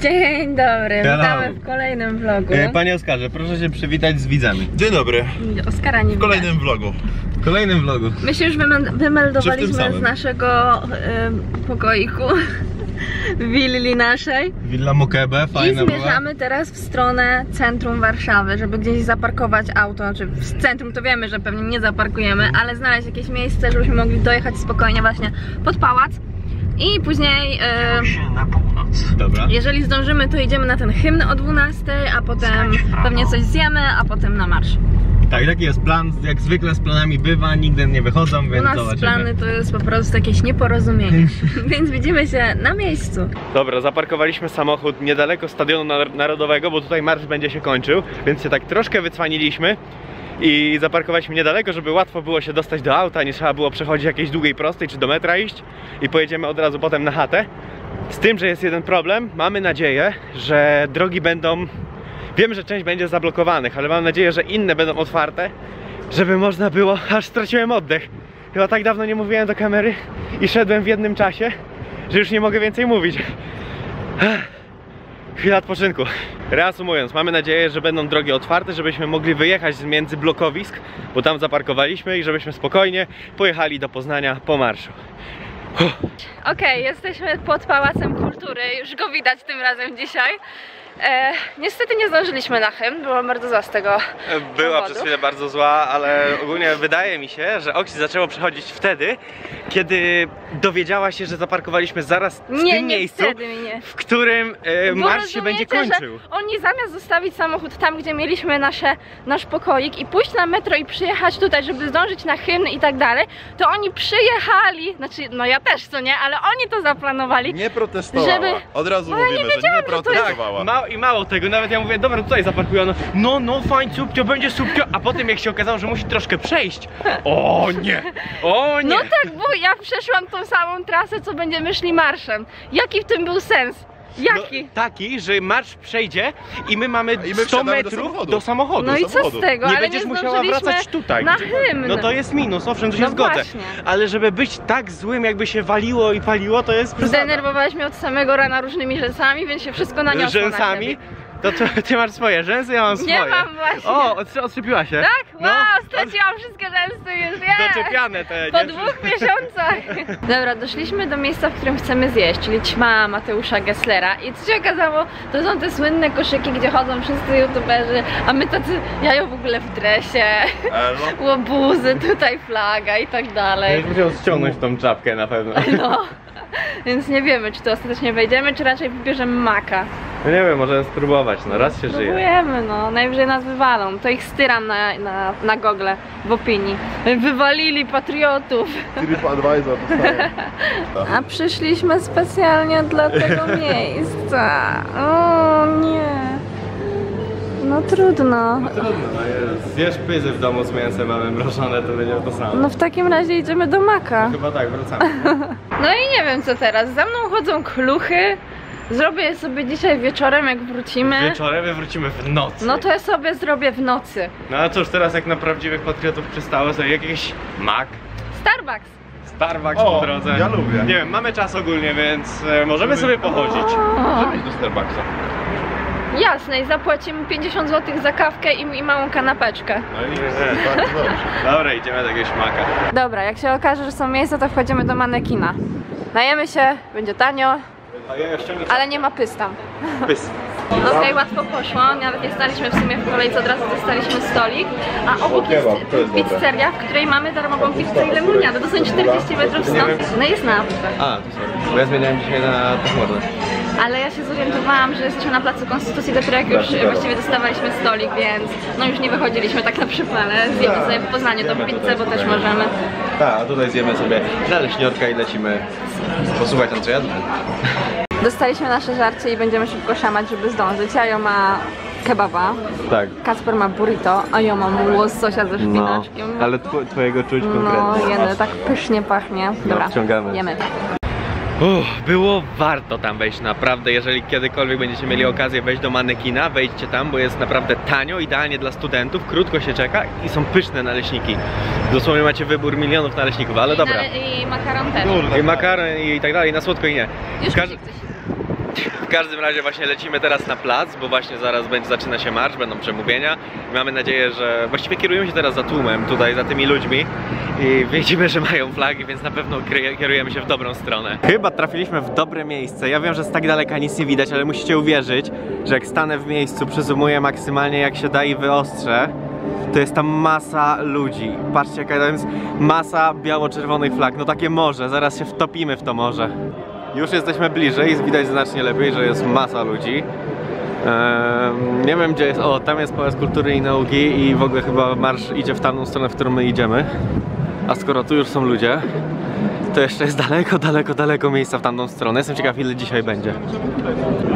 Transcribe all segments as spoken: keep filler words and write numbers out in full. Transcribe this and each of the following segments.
Dzień dobry, witamy w kolejnym vlogu. Panie Oskarze, proszę się przywitać z widzami. Dzień dobry. Oskara nie w kolejnym widać. Vlogu. W kolejnym vlogu. My się już wymeldowaliśmy z naszego y, pokoiku. Willi naszej. Villa Mokebe, fajna. I zmierzamy była. teraz w stronę centrum Warszawy, żeby gdzieś zaparkować auto. Znaczy w centrum to wiemy, że pewnie nie zaparkujemy, ale znaleźć jakieś miejsce, żebyśmy mogli dojechać spokojnie właśnie pod pałac. I później, yy, na północ. Dobra. Jeżeli zdążymy, to idziemy na ten hymn o dwunastej, a potem pewnie coś zjemy, a potem na marsz. Tak, taki jest plan, jak zwykle z planami bywa, nigdy nie wychodzą, więc zobaczymy. U nas plany to jest po prostu jakieś nieporozumienie, więc widzimy się na miejscu. Dobra, zaparkowaliśmy samochód niedaleko Stadionu Narodowego, bo tutaj marsz będzie się kończył, więc się tak troszkę wycwaniliśmy. I zaparkowaliśmy niedaleko, żeby łatwo było się dostać do auta, nie trzeba było przechodzić jakiejś długiej prostej czy do metra iść. I pojedziemy od razu potem na chatę. Z tym, że jest jeden problem, mamy nadzieję, że drogi będą... Wiem, że część będzie zablokowanych, ale mam nadzieję, że inne będą otwarte, żeby można było... Aż straciłem oddech. Chyba tak dawno nie mówiłem do kamery i szedłem w jednym czasie, że już nie mogę więcej mówić. Chwila odpoczynku. Reasumując, mamy nadzieję, że będą drogi otwarte, żebyśmy mogli wyjechać z między blokowisk, bo tam zaparkowaliśmy i żebyśmy spokojnie pojechali do Poznania po marszu. Okej, okay, jesteśmy pod Pałacem Kultury, już go widać tym razem dzisiaj. E, niestety nie zdążyliśmy na hymn, byłam bardzo zła z tego Była powodu. przez chwilę bardzo zła, ale ogólnie wydaje mi się, że Oksi zaczęło przechodzić wtedy, kiedy dowiedziała się, że zaparkowaliśmy zaraz w nie, tym nie miejscu, wtedy, nie. w którym e, marsz się będzie kończył. Że oni zamiast zostawić samochód tam, gdzie mieliśmy nasze, nasz pokoik i pójść na metro i przyjechać tutaj, żeby zdążyć na hymn i tak dalej, to oni przyjechali, znaczy no ja też co nie, ale oni to zaplanowali. Nie protestowała, żeby... od razu no, mówimy, ja nie że nie protestowała. Tak, I mało tego, nawet ja mówię, dobra, tutaj zaparkujemy. No, no, fajnie, subcio, będzie subcio. A potem jak się okazało, że musi troszkę przejść. O nie, o nie. No tak, bo ja przeszłam tą samą trasę, co będziemy szli marszem. Jaki w tym był sens? Jaki? No, taki, że marsz przejdzie i my mamy I my sto metrów do samochodu. do samochodu. No i co z tego? Nie ale będziesz nie musiała wracać tutaj. Na hymn. No to jest minus, owszem, to się no zgodzę. Właśnie. Ale żeby być tak złym, jakby się waliło i paliło, to jest przesada. Zdenerwowałeś mnie od samego rana różnymi rzęsami, więc się wszystko naniosło. Rzęsami? To ty, ty masz swoje rzęsy, ja mam swoje. Nie mam właśnie. O, odczepiła się. Tak? Wow, no. straciłam wszystkie rzęsy już, nie? Doczepiane te. Po nie? dwóch miesiącach. Dobra, doszliśmy do miejsca, w którym chcemy zjeść, czyli ćma Mateusza Gesslera. I co się okazało, to są te słynne koszyki, gdzie chodzą wszyscy youtuberzy, a my tacy, ja ją w ogóle w dresie, Elo. łobuzy, tutaj flaga i tak dalej. Ja musiał ściągnąć tą czapkę na pewno. No. Więc nie wiemy, czy to ostatecznie wejdziemy, czy raczej wybierzemy maka. No nie wiem, możemy spróbować, no raz się Próbujemy, żyje. Spróbujemy, no, najwyżej nas wywalą, to ich styram na, na, na Google w opinii. Wywalili patriotów. TripAdvisor. A przyszliśmy specjalnie dla tego miejsca. O nie. No trudno. No trudno, no zjesz pyzy w domu z mięsem, mamy mrożone, to będzie to samo. No w takim razie idziemy do maka. No, chyba tak, wracamy. No i nie wiem co teraz, za mną chodzą kluchy. Zrobię je sobie dzisiaj wieczorem, jak wrócimy. Wieczorem, my wrócimy w nocy. No to ja sobie zrobię w nocy. No a cóż, teraz jak na prawdziwych patriotów przystało sobie jakiś mak. Starbucks. Starbucks o, po drodze. Ja lubię. Nie wiem, mamy czas ogólnie, więc e, możemy sobie pochodzić. Możemy iść do Starbucksa. Jasne, i zapłacimy pięćdziesiąt złotych za kawkę i, i małą kanapeczkę. No i jest, dobrze. Dobra, idziemy do jakiegoś maka. Dobra, jak się okaże, że są miejsca, to wchodzimy do manekina. Najemy się, będzie tanio. A ja jeszcze nie Ale nie ma pys tam. Pys. Okej, okay, łatwo poszło, nawet nie staliśmy w sumie w kolejce, od razu dostaliśmy stolik. A obok jest pizzeria, w której mamy darmową pizzę i lemoniadę. To są czterdzieści metrów stąd. No jest na apce. A, bo ja zmieniałem dzisiaj na pochmurne. Ale ja się zorientowałam, że jesteśmy na placu Konstytucji, dopiero jak już właściwie dostawaliśmy stolik, więc no już nie wychodziliśmy tak na przypale. Zjemy sobie w Poznaniu tą pizzę, bo też możemy. Tak, a tutaj zjemy sobie naleśniorka i lecimy. Posłuchaj tam co jadłem. Dostaliśmy nasze żarcie i będziemy szybko szamać, żeby zdążyć. Jajo ma kebaba, tak. Kasper ma burrito, a ja mam łososia ze szpinaczkiem. No, ale tw twojego czuć konkretnie. No jedy, tak pysznie pachnie. Dobra, no, jemy. Uff, było warto tam wejść naprawdę, jeżeli kiedykolwiek będziecie mieli okazję wejść do manekina, wejdźcie tam, bo jest naprawdę tanio, idealnie dla studentów, krótko się czeka i są pyszne naleśniki. Dosłownie macie wybór milionów naleśników, ale dobra. I, i makaron też. I makaron i tak dalej, na słodko i nie. Już mi się ktoś... W każdym razie właśnie lecimy teraz na plac, bo właśnie zaraz będzie, zaczyna się marsz, będą przemówienia i mamy nadzieję, że właściwie kierujemy się teraz za tłumem tutaj, za tymi ludźmi i widzimy, że mają flagi, więc na pewno kierujemy się w dobrą stronę. Chyba trafiliśmy w dobre miejsce. Ja wiem, że z tak daleka nic nie widać, ale musicie uwierzyć, że jak stanę w miejscu, przyzumuję maksymalnie jak się da i wyostrzę, to jest tam masa ludzi. Patrzcie, jaka to jest masa biało-czerwonych flag. No takie morze, zaraz się wtopimy w to morze. Już jesteśmy bliżej, widać znacznie lepiej, że jest masa ludzi. Eee, nie wiem gdzie jest, o tam jest Pałac Kultury i Nauki i w ogóle chyba marsz idzie w tamtą stronę, w którą my idziemy. A skoro tu już są ludzie, to jeszcze jest daleko, daleko, daleko miejsca w tamtą stronę. Jestem ciekaw, ile dzisiaj będzie.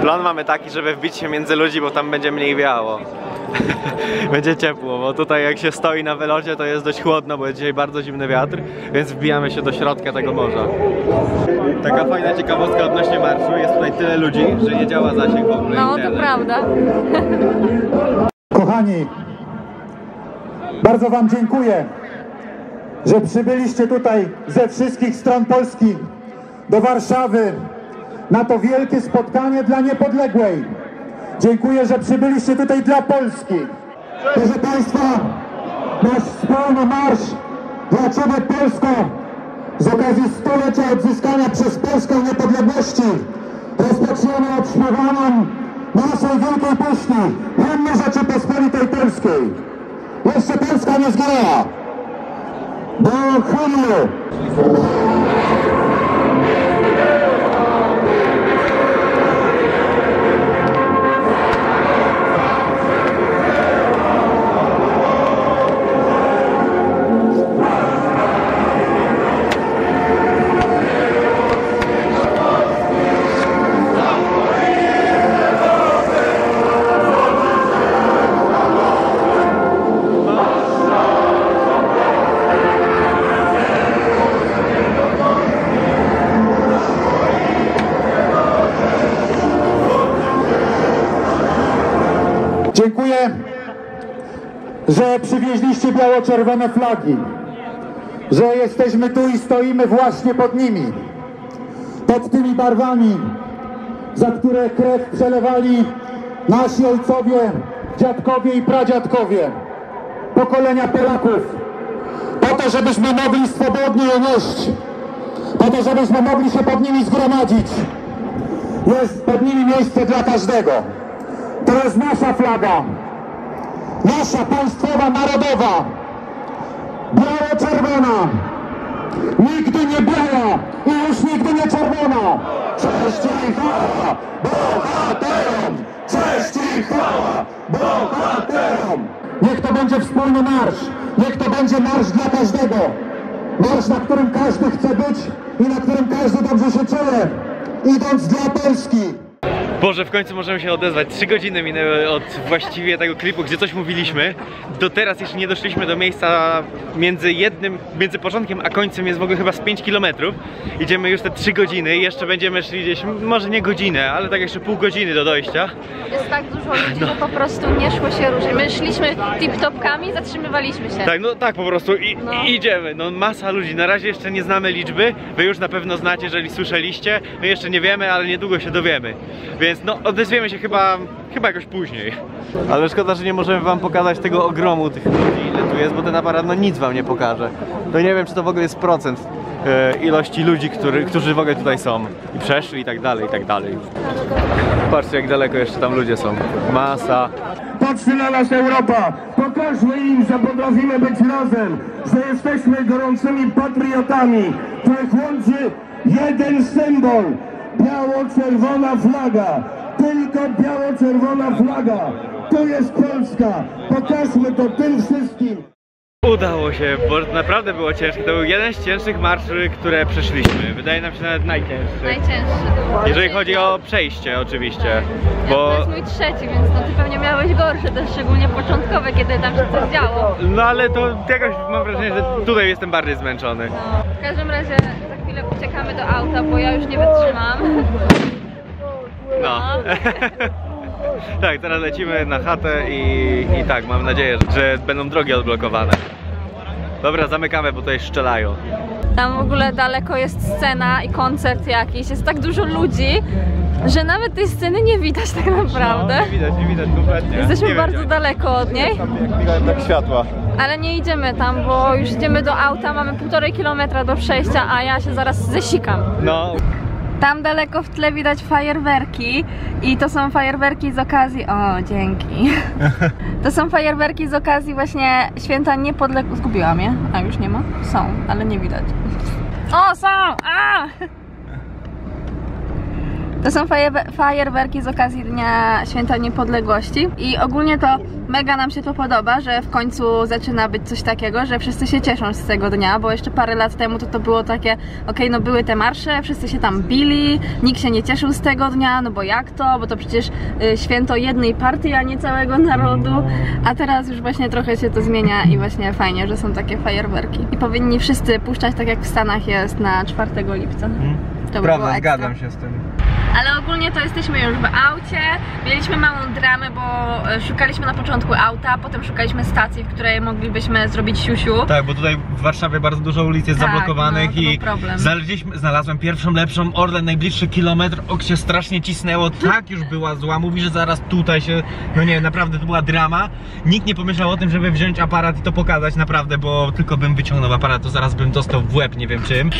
Plan mamy taki, żeby wbić się między ludzi, bo tam będzie mniej wiało. Będzie ciepło, bo tutaj jak się stoi na wylocie, to jest dość chłodno, bo jest dzisiaj bardzo zimny wiatr, więc wbijamy się do środka tego morza. Taka fajna ciekawostka odnośnie marszu, jest tutaj tyle ludzi, że nie działa zasięg w ogóle. No, to prawda. Kochani, bardzo wam dziękuję, że przybyliście tutaj ze wszystkich stron Polski do Warszawy na to wielkie spotkanie dla niepodległej. Dziękuję, że przybyliście tutaj dla Polski. Proszę Państwa, nasz wspólny marsz dla Ciebie Polsko z okazji stulecia odzyskania przez Polskę niepodległości rozpoczniemy odśpiewaniem naszej wielkiej pieśni hymnu Rzeczypospolitej Polskiej. Jeszcze Polska nie zginęła. Do hymnu! Dziękuję, że przywieźliście biało-czerwone flagi, że jesteśmy tu i stoimy właśnie pod nimi, pod tymi barwami, za które krew przelewali nasi ojcowie, dziadkowie i pradziadkowie, pokolenia Polaków, po to, żebyśmy mogli swobodnie je nieść, po to, żebyśmy mogli się pod nimi zgromadzić. Jest pod nimi miejsce dla każdego. To jest nasza flaga, nasza państwowa, narodowa, biało-czerwona, nigdy nie biała i już nigdy nie czerwona. Cześć i chwała bohaterom! Cześć i chwała bohaterom! Niech to będzie wspólny marsz, niech to będzie marsz dla każdego. Marsz, na którym każdy chce być i na którym każdy dobrze się czuje, idąc dla Polski. Boże, w końcu możemy się odezwać. Trzy godziny minęły od właściwie tego klipu, gdzie coś mówiliśmy. Do teraz, jeśli nie doszliśmy do miejsca między jednym, między początkiem a końcem jest w ogóle chyba z pięć kilometrów. Idziemy już te trzy godziny i jeszcze będziemy szli gdzieś, może nie godzinę, ale tak jeszcze pół godziny do dojścia. Jest tak dużo ludzi, no. Że po prostu nie szło się różnie. My szliśmy tip-topkami, zatrzymywaliśmy się. Tak, no tak po prostu i, no. I idziemy. No masa ludzi, na razie jeszcze nie znamy liczby. Wy już na pewno znacie, jeżeli słyszeliście. My jeszcze nie wiemy, ale niedługo się dowiemy. Więc no odezwiemy się chyba, chyba jakoś później. Ale szkoda, że nie możemy wam pokazać tego ogromu tych ludzi, ile tu jest, bo ten aparat no nic wam nie pokaże. No nie wiem, czy to w ogóle jest procent yy, ilości ludzi, który, którzy w ogóle tutaj są i przeszli i tak dalej, i tak dalej. Patrzcie, jak daleko jeszcze tam ludzie są. Masa. Patrzy na nas Europa. Pokażmy im, że potrafimy być razem, że jesteśmy gorącymi patriotami, których łączy jeden symbol. Biało-czerwona flaga, tylko biało-czerwona flaga, to jest Polska, pokażmy to tym wszystkim. Udało się, bo naprawdę było ciężkie, to był jeden z cięższych marszy, które przeszliśmy, wydaje nam się nawet najcięższy. Najcięższy. Jeżeli chodzi o przejście oczywiście, bo... To jest mój trzeci, więc no ty pewnie miałeś gorsze też, szczególnie początkowe, kiedy tam się coś działo. No ale to jakoś mam wrażenie, że tutaj jestem bardziej zmęczony. No, w każdym razie... Uciekamy do auta, bo ja już nie wytrzymam. No. Tak, teraz lecimy na chatę i, i tak, mam nadzieję, że będą drogi odblokowane. Dobra, zamykamy, bo tutaj szczelają. Tam w ogóle daleko jest scena i koncert jakiś, jest tak dużo ludzi, że nawet tej sceny nie widać tak naprawdę. No, nie widać, nie widać kompletnie. Jesteśmy nie bardzo widać. daleko od niej. Tam jak światła. Ale nie idziemy tam, bo już idziemy do auta, mamy półtorej kilometra do przejścia, a ja się zaraz zesikam. No. Tam daleko w tle widać fajerwerki i to są fajerwerki z okazji... O, dzięki. To są fajerwerki z okazji właśnie święta niepodległości... Zgubiłam je? A już nie ma? Są, ale nie widać. O, są! A! To są fajerwerki z okazji Dnia Święta Niepodległości i ogólnie to mega nam się to podoba, że w końcu zaczyna być coś takiego, że wszyscy się cieszą z tego dnia, bo jeszcze parę lat temu to, to było takie, okej, no były te marsze, wszyscy się tam bili, nikt się nie cieszył z tego dnia, no bo jak to, bo to przecież święto jednej partii, a nie całego narodu, a teraz już właśnie trochę się to zmienia i właśnie fajnie, że są takie fajerwerki. I powinni wszyscy puszczać tak jak w Stanach jest na czwartego lipca. To prawda, zgadzam się z tym. Ale ogólnie to jesteśmy już w aucie, mieliśmy małą dramę, bo szukaliśmy na początku auta, potem szukaliśmy stacji, w której moglibyśmy zrobić siusiu. Tak, bo tutaj w Warszawie bardzo dużo ulic jest tak, zablokowanych no, i znaleźliśmy, znalazłem pierwszą lepszą, Orlen, najbliższy kilometr, ok, się strasznie cisnęło, tak już była zła, mówi, że zaraz tutaj się, no nie, naprawdę to była drama. Nikt nie pomyślał o tym, żeby wziąć aparat i to pokazać, naprawdę, bo tylko bym wyciągnął aparat, to zaraz bym dostał w łeb, nie wiem czym,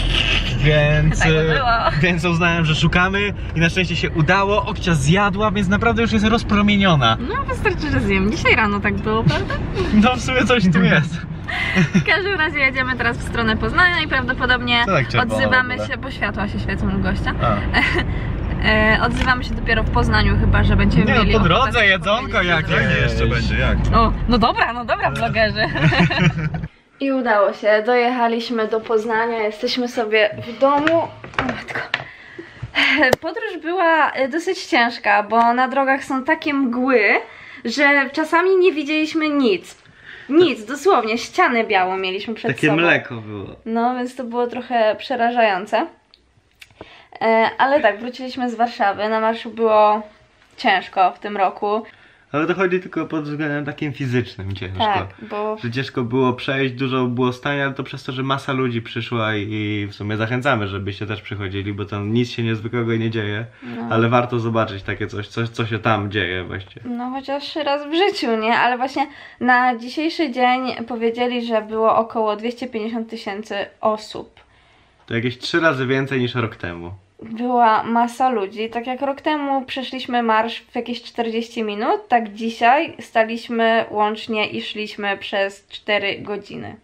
więc, tak było. Więc uznałem, że szukamy. I na szczęście się udało, Okcia zjadła, więc naprawdę już jest rozpromieniona. No wystarczy, że zjem. Dzisiaj rano tak było, prawda? No w sumie coś tu jest. W każdym razie jedziemy teraz w stronę Poznania i prawdopodobnie tak odzywamy się, bo światła się świecą u gościa. E, odzywamy się dopiero w Poznaniu chyba, że będziemy nie, mieli... Nie, no po drodze jedzonko jakieś. Jak jeszcze będzie, jak? O, no dobra, no dobra vlogerzy. I udało się, dojechaliśmy do Poznania, jesteśmy sobie w domu. O matko. Podróż była dosyć ciężka, bo na drogach są takie mgły, że czasami nie widzieliśmy nic. Nic, dosłownie, ścianę białą mieliśmy przed takie sobą. Takie mleko było. No, więc to było trochę przerażające. Ale tak, wróciliśmy z Warszawy, na marszu było ciężko w tym roku. Ale to chodzi tylko pod względem takim fizycznym ciężko. Tak, bo... Że ciężko było przejść, dużo było stania, ale to przez to, że masa ludzi przyszła i, i w sumie zachęcamy, żebyście też przychodzili, bo tam nic się niezwykłego nie dzieje, no. Ale warto zobaczyć takie coś, coś, co się tam dzieje właśnie. No chociaż raz w życiu, nie? Ale właśnie na dzisiejszy dzień powiedzieli, że było około dwieście pięćdziesiąt tysięcy osób. To jakieś trzy razy więcej niż rok temu. Była masa ludzi, tak jak rok temu przeszliśmy marsz w jakieś czterdzieści minut, tak dzisiaj staliśmy łącznie i szliśmy przez cztery godziny.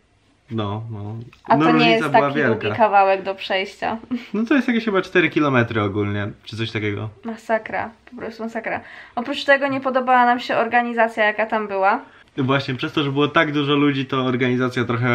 No, no. A no, to nie jest taki długi kawałek do przejścia. No to jest jakieś chyba cztery kilometry ogólnie, czy coś takiego. Masakra, po prostu masakra. Oprócz tego nie podobała nam się organizacja, jaka tam była. Właśnie, przez to, że było tak dużo ludzi, to organizacja trochę...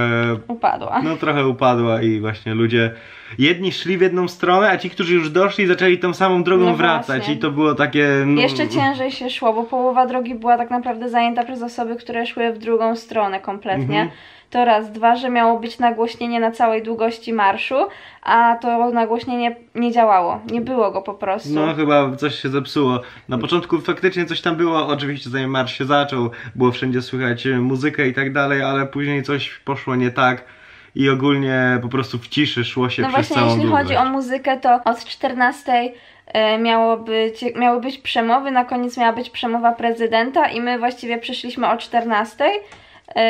Upadła. No trochę upadła i właśnie ludzie... Jedni szli w jedną stronę, a ci, którzy już doszli, zaczęli tą samą drogą no wracać właśnie. I to było takie... No... Jeszcze ciężej się szło, bo połowa drogi była tak naprawdę zajęta przez osoby, które szły w drugą stronę kompletnie. Mhm. To raz, dwa, że miało być nagłośnienie na całej długości marszu, a to nagłośnienie nie działało, nie było go po prostu. No chyba coś się zepsuło. Na początku faktycznie coś tam było, oczywiście zanim marsz się zaczął, było wszędzie słychać muzykę i tak dalej, ale później coś poszło nie tak. I ogólnie po prostu w ciszy szło się no przez właśnie, całą długość. No właśnie, jeśli chodzi o muzykę, to od czternastej miało być, miały być przemowy, na koniec miała być przemowa prezydenta i my właściwie przyszliśmy o czternastej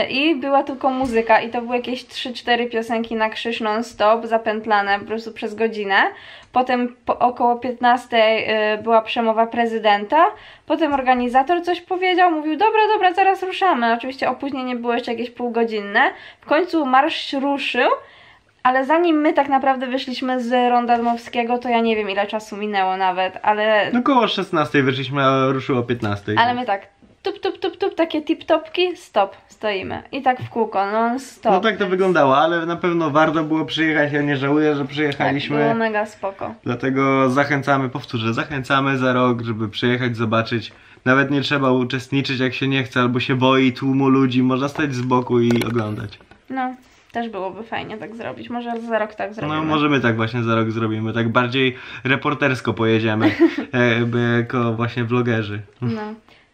i była tylko muzyka i to były jakieś trzy cztery piosenki na krzyż non-stop, zapętlane po prostu przez godzinę. Potem po około piętnastej była przemowa prezydenta, potem organizator coś powiedział, mówił dobra, dobra, zaraz ruszamy. Oczywiście opóźnienie było jeszcze jakieś półgodzinne. W końcu marsz ruszył, ale zanim my tak naprawdę wyszliśmy z Ronda Dmowskiego, to ja nie wiem ile czasu minęło nawet, ale... No koło szesnastej wyszliśmy, a ruszyło o piętnastej. Ale my tak... Tup, tup, tup, tup, takie tip-topki, stop, stoimy. I tak w kółko, non stop. No tak to więc... wyglądało, ale na pewno warto było przyjechać, ja nie żałuję, że przyjechaliśmy. Tak, było mega spoko. Dlatego zachęcamy, powtórzę, zachęcamy za rok, żeby przyjechać, zobaczyć. Nawet nie trzeba uczestniczyć jak się nie chce, albo się boi tłumu ludzi, można stać z boku i oglądać. No, też byłoby fajnie tak zrobić, może za rok tak zrobimy. No może my tak właśnie za rok zrobimy, tak bardziej reportersko pojedziemy, jako właśnie vlogerzy. No.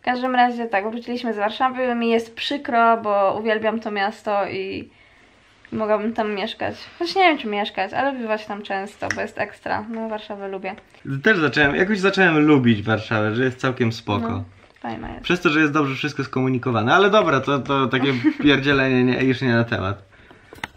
W każdym razie tak, wróciliśmy z Warszawy, mi jest przykro, bo uwielbiam to miasto i Mogłabym tam mieszkać. Choć nie wiem, czy mieszkać, ale bywać tam często, bo jest ekstra. No, Warszawę lubię. Też zacząłem, jakoś zacząłem lubić Warszawę, że jest całkiem spoko. No, fajna jest. Przez to, że jest dobrze wszystko skomunikowane. Ale dobra, to, to takie pierdzielenie nie, już nie na temat.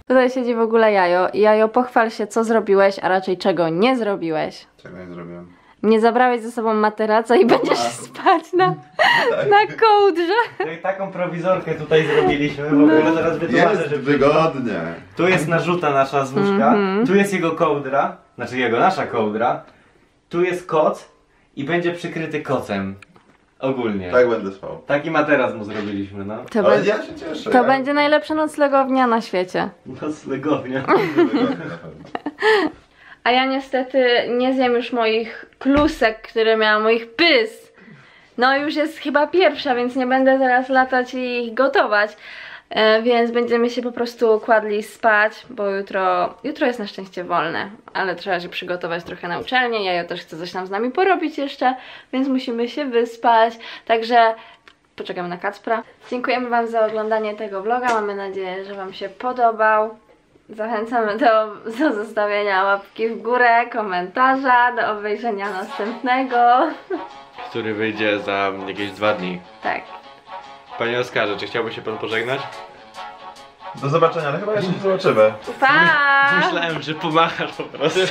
Tutaj siedzi w ogóle Jajo. Jajo, pochwal się, co zrobiłeś, a raczej czego nie zrobiłeś. Czego nie zrobiłem? Nie zabrałeś ze sobą materaca i będziesz spać na, tak. na kołdrze. Taką prowizorkę tutaj zrobiliśmy, bo no. Teraz wytłumaczę, żeby wygodnie. Tu jest narzuta nasza z łóżka, mm-hmm. Tu jest jego kołdra, znaczy jego nasza kołdra. Tu jest koc i będzie przykryty kocem. Ogólnie. Tak będę spał. Taki materac mu zrobiliśmy, no. To ale ja się cieszę. To ja. Będzie najlepsza noclegownia na świecie. Noclegownia. A ja niestety nie zjem już moich klusek, które miałam, moich pys. No już jest chyba pierwsza, więc nie będę teraz latać i ich gotować. E, więc będziemy się po prostu kładli spać, bo jutro, jutro jest na szczęście wolne. Ale trzeba się przygotować trochę na uczelnię, Jajo też chce coś tam z nami porobić jeszcze, więc musimy się wyspać. Także poczekamy na Kacpra. Dziękujemy wam za oglądanie tego vloga, mamy nadzieję, że wam się podobał. Zachęcamy do, do zostawienia łapki w górę, komentarza, do obejrzenia następnego. Który wyjdzie za jakieś dwa dni. Tak. Panie Oskarze, czy chciałby się pan pożegnać? Do zobaczenia, ale chyba jeszcze nie zobaczymy. Pa! Myślałem, że pomachasz po prostu.